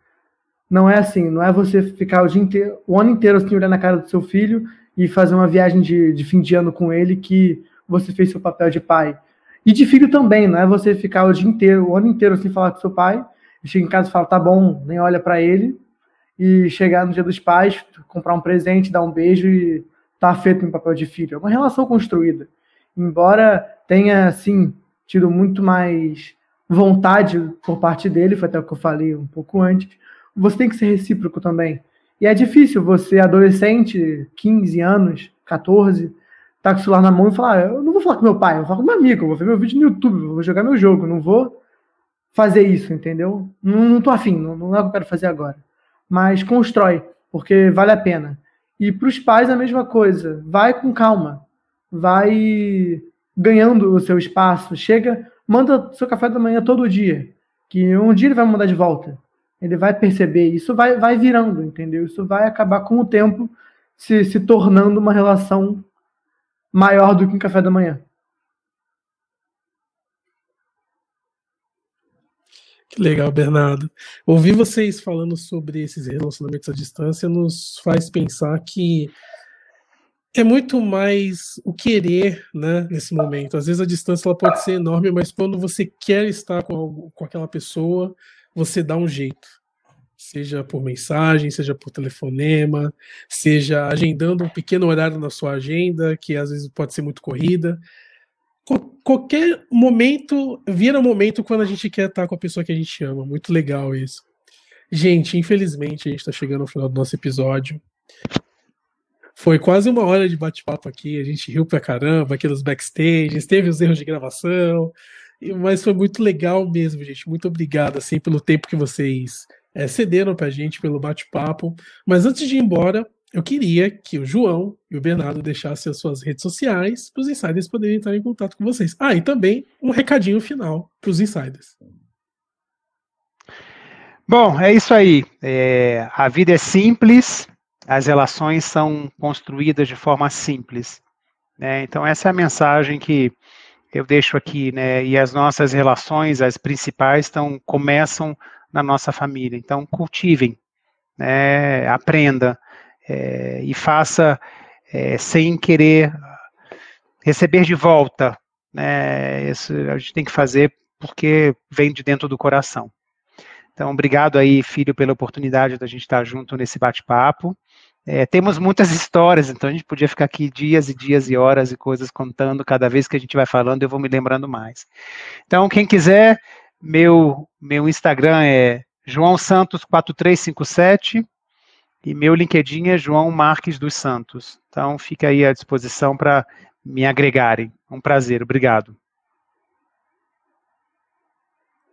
Não é assim, não é você ficar o dia inteiro, o ano inteiro assim, olhando na cara do seu filho e fazer uma viagem de, de fim de ano com ele que você fez seu papel de pai. E de filho também, não é você ficar o dia inteiro, o ano inteiro sem falar com seu pai, chega em casa e fala, tá bom, nem olha pra ele, e chegar no dia dos pais, comprar um presente, dar um beijo e tá feito em papel de filho. É uma relação construída. Embora tenha, assim, tido muito mais vontade por parte dele, foi até o que eu falei um pouco antes, você tem que ser recíproco também. E é difícil você, adolescente, quinze anos, quatorze, tá com o celular na mão e falar, ah, eu não vou falar com meu pai, eu vou falar com meu amigo, eu vou ver meu vídeo no YouTube, eu vou jogar meu jogo, não vou fazer isso, entendeu? Não, não tô afim, não, não é o que eu quero fazer agora. Mas constrói, porque vale a pena. E pros pais a mesma coisa, vai com calma, vai ganhando o seu espaço, chega, manda seu café da manhã todo dia, que um dia ele vai mandar de volta, ele vai perceber, isso vai, vai virando, entendeu? Isso vai acabar com o tempo se, se tornando uma relação maior do que um café da manhã. Que legal, Bernardo. Ouvir vocês falando sobre esses relacionamentos à distância nos faz pensar que é muito mais o querer, né, nesse momento. Às vezes a distância ela pode ser enorme, mas quando você quer estar com, algo, com aquela pessoa, você dá um jeito. Seja por mensagem, seja por telefonema, seja agendando um pequeno horário na sua agenda, que às vezes pode ser muito corrida. Qualquer momento, vira momento quando a gente quer estar com a pessoa que a gente ama. Muito legal isso. Gente, infelizmente a gente está chegando ao final do nosso episódio. Foi quase uma hora de bate-papo aqui. A gente riu pra caramba aqui nos backstages, teve os erros de gravação, mas foi muito legal mesmo, gente. Muito obrigado, assim, pelo tempo que vocês é, cederam pra gente, pelo bate-papo. Mas antes de ir embora, eu queria que o João e o Bernardo deixassem as suas redes sociais para os insiders poderem entrar em contato com vocês. Ah, e também um recadinho final para os insiders. Bom, é isso aí. É, a vida é simples, as relações são construídas de forma simples, né? Então, essa é a mensagem que eu deixo aqui, né? E as nossas relações, as principais, estão, começam na nossa família. Então, cultivem, né? Aprenda. É, e faça é, sem querer receber de volta, né? Isso a gente tem que fazer porque vem de dentro do coração. Então, obrigado aí, filho, pela oportunidade da gente estar junto nesse bate-papo. É, temos muitas histórias, então a gente podia ficar aqui dias e dias e horas e coisas contando. Cada vez que a gente vai falando, eu vou me lembrando mais. Então, quem quiser, meu, meu Instagram é João Santos quatro três cinco sete. E meu LinkedIn é João Marques dos Santos. Então, fica aí à disposição para me agregarem. Um prazer, obrigado.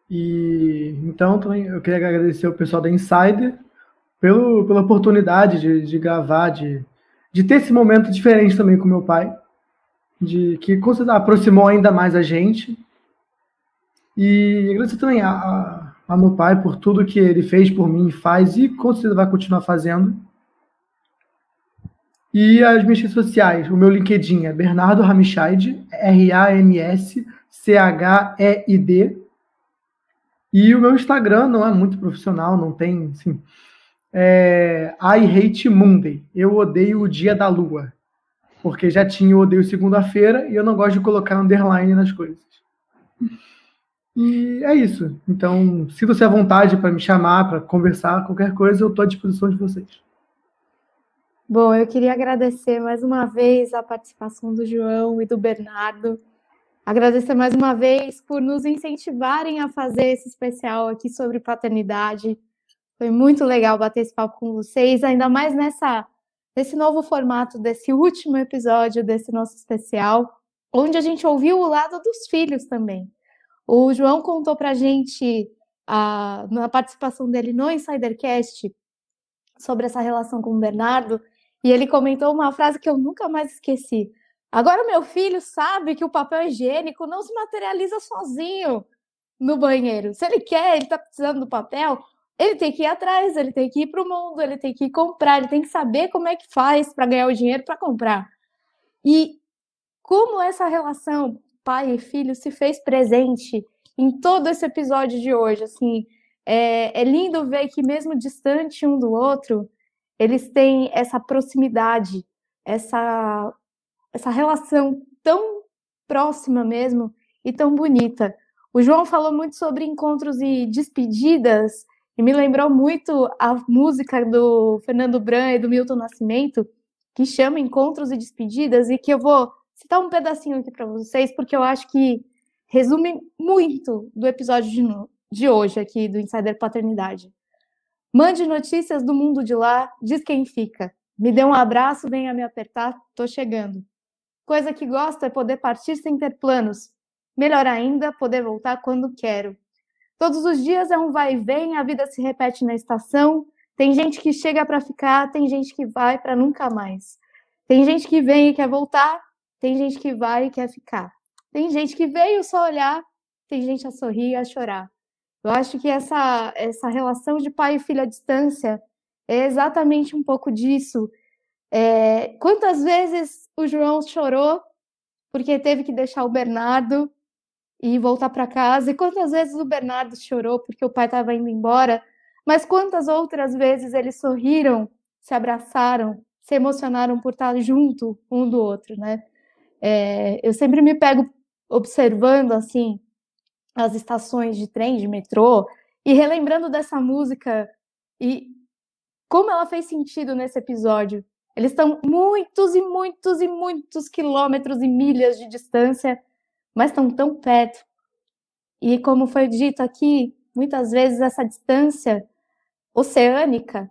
E então, também eu queria agradecer o pessoal da Insider pelo, pela oportunidade de, de gravar, de, de ter esse momento diferente também com meu pai, de que aproximou ainda mais a gente. E agradecer também a... a a meu pai por tudo que ele fez por mim, faz e com certeza vai continuar fazendo. E as minhas redes sociais, o meu LinkedIn é Bernardo Ramscheid, R A M S C H E I D. E o meu Instagram não é muito profissional, não tem, assim, é I Hate Monday, eu odeio o dia da lua, porque já tinha eu odeio segunda-feira e eu não gosto de colocar underline nas coisas. E é isso. Então, se você é à vontade para me chamar, para conversar, qualquer coisa, eu estou à disposição de vocês. Bom, eu queria agradecer mais uma vez a participação do João e do Bernardo. Agradecer mais uma vez por nos incentivarem a fazer esse especial aqui sobre paternidade. Foi muito legal bater esse papo com vocês, ainda mais nessa, nesse novo formato, desse último episódio desse nosso especial, onde a gente ouviu o lado dos filhos também. O João contou para a gente, ah, na participação dele no InsiderCast, sobre essa relação com o Bernardo, e ele comentou uma frase que eu nunca mais esqueci. Agora o meu filho sabe que o papel higiênico não se materializa sozinho no banheiro. Se ele quer, ele está precisando do papel, ele tem que ir atrás, ele tem que ir para o mundo, ele tem que ir comprar, ele tem que saber como é que faz para ganhar o dinheiro para comprar. E como essa relação pai e filho se fez presente em todo esse episódio de hoje. Assim, é, é lindo ver que mesmo distante um do outro, eles têm essa proximidade, essa, essa relação tão próxima mesmo e tão bonita. O João falou muito sobre encontros e despedidas, e me lembrou muito a música do Fernando Brant e do Milton Nascimento, que chama Encontros e Despedidas, e que eu vou citar um pedacinho aqui para vocês, porque eu acho que resume muito do episódio de, de hoje aqui do Insider Paternidade. Mande notícias do mundo de lá, diz quem fica. Me dê um abraço, venha me apertar, tô chegando. Coisa que gosto é poder partir sem ter planos. Melhor ainda, poder voltar quando quero. Todos os dias é um vai e vem, a vida se repete na estação. Tem gente que chega para ficar, tem gente que vai para nunca mais. Tem gente que vem e quer voltar, tem gente que vai e quer ficar. Tem gente que veio só olhar, tem gente a sorrir e a chorar. Eu acho que essa, essa relação de pai e filho à distância é exatamente um pouco disso. É, quantas vezes o João chorou porque teve que deixar o Bernardo e voltar para casa? E quantas vezes o Bernardo chorou porque o pai estava indo embora? Mas quantas outras vezes eles sorriram, se abraçaram, se emocionaram por estar junto um do outro, né? É, eu sempre me pego observando, assim, as estações de trem, de metrô, e relembrando dessa música e como ela fez sentido nesse episódio. Eles estão muitos e muitos e muitos quilômetros e milhas de distância, mas estão tão perto. E como foi dito aqui, muitas vezes essa distância oceânica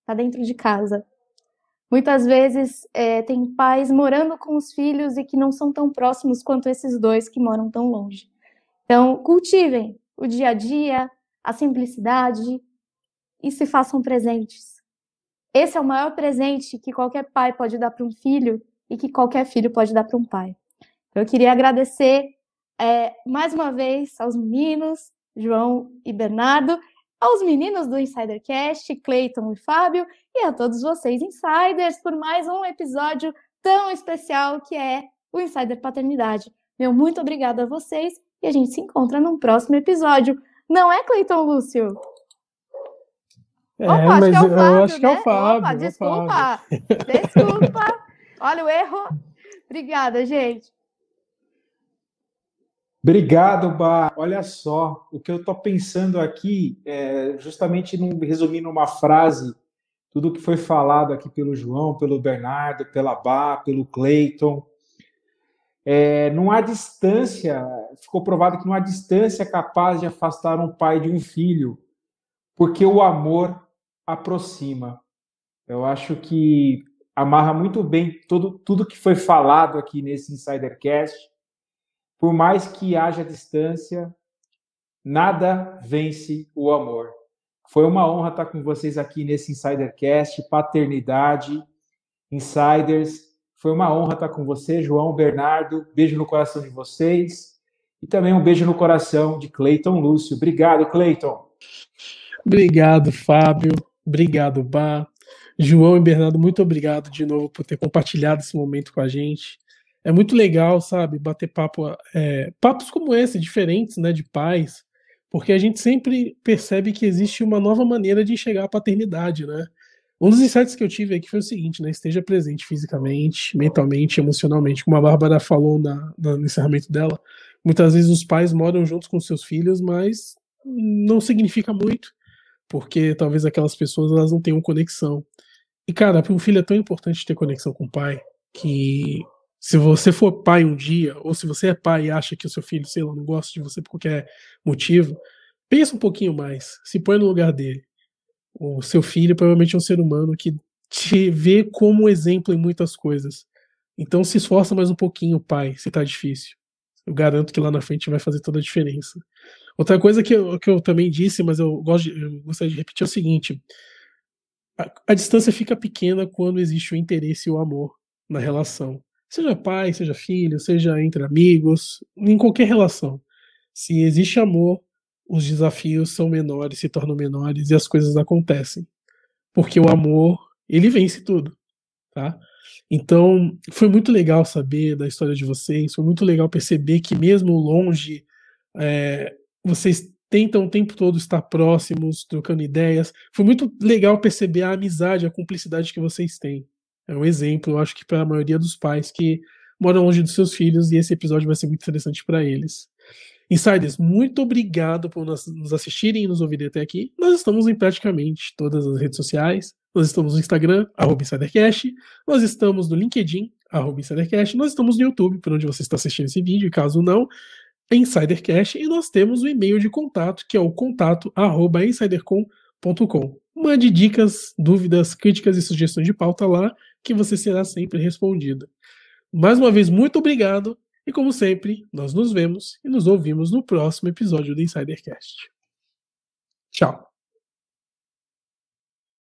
está dentro de casa. Muitas vezes é, tem pais morando com os filhos e que não são tão próximos quanto esses dois que moram tão longe. Então, cultivem o dia a dia, a simplicidade e se façam presentes. Esse é o maior presente que qualquer pai pode dar para um filho e que qualquer filho pode dar para um pai. Eu queria agradecer é, mais uma vez aos meninos, João e Bernardo, aos meninos do InsiderCast, Clayton e Fábio, e a todos vocês, Insiders, por mais um episódio tão especial que é o Insider Paternidade. Meu muito obrigado a vocês. E a gente se encontra num próximo episódio. Não é, Clayton Lúcio? É, Opa, acho que é o Fábio, eu acho que é o Fábio, né? Opa, desculpa. Fábio. Desculpa. Olha o erro. Obrigada, gente. Obrigado, Bá. Olha só, o que eu estou pensando aqui é justamente num, resumir numa frase tudo o que foi falado aqui pelo João, pelo Bernardo, pela Bá, pelo Clayton. É, não há distância, ficou provado que não há distância capaz de afastar um pai de um filho, porque o amor aproxima. Eu acho que amarra muito bem todo, tudo que foi falado aqui nesse InsiderCast. Por mais que haja distância, nada vence o amor. Foi uma honra estar com vocês aqui nesse InsiderCast, Paternidade, Insiders. Foi uma honra estar com você, João, Bernardo. Beijo no coração de vocês. E também um beijo no coração de Clayton Lúcio. Obrigado, Clayton. Obrigado, Fábio. Obrigado, Bá. João e Bernardo, muito obrigado de novo por ter compartilhado esse momento com a gente. É muito legal, sabe, bater papo, é, papos como esse, diferentes, né, de pais, porque a gente sempre percebe que existe uma nova maneira de enxergar a paternidade, né? Um dos insights que eu tive aqui foi o seguinte, né? Esteja presente fisicamente, mentalmente, emocionalmente. Como a Bárbara falou na, na, no encerramento dela, muitas vezes os pais moram juntos com seus filhos, mas não significa muito, porque talvez aquelas pessoas elas não tenham conexão. E, cara, para um filho é tão importante ter conexão com o pai, que se você for pai um dia, ou se você é pai e acha que o seu filho, sei lá, não gosta de você por qualquer motivo, pensa um pouquinho mais, se põe no lugar dele. O seu filho provavelmente é um ser humano que te vê como exemplo em muitas coisas. Então se esforça mais um pouquinho, pai, se tá difícil. Eu garanto que lá na frente vai fazer toda a diferença. Outra coisa que eu, que eu também disse, mas eu, gosto de, eu gostaria de repetir é o seguinte. A, a distância fica pequena quando existe o interesse e o amor na relação. Seja pai, seja filho, seja entre amigos, em qualquer relação. Se existe amor, os desafios são menores, se tornam menores e as coisas acontecem. Porque o amor, ele vence tudo, tá? Então, foi muito legal saber da história de vocês, foi muito legal perceber que mesmo longe, é, vocês tentam o tempo todo estar próximos, trocando ideias. Foi muito legal perceber a amizade, a cumplicidade que vocês têm. É um exemplo, eu acho que para a maioria dos pais que moram longe dos seus filhos, e esse episódio vai ser muito interessante para eles. Insiders, muito obrigado por nos assistirem e nos ouvirem até aqui. Nós estamos em praticamente todas as redes sociais. Nós estamos no Instagram, arroba InsiderCast. Nós estamos no LinkedIn, arroba InsiderCast. Nós estamos no YouTube, por onde você está assistindo esse vídeo, e caso não, é InsiderCast. E nós temos o e-mail de contato, que é o contato arroba insidercom ponto com. Mande dicas, dúvidas, críticas e sugestões de pauta lá, que você será sempre respondido. Mais uma vez, muito obrigado. E como sempre, nós nos vemos e nos ouvimos no próximo episódio do InsiderCast. Tchau!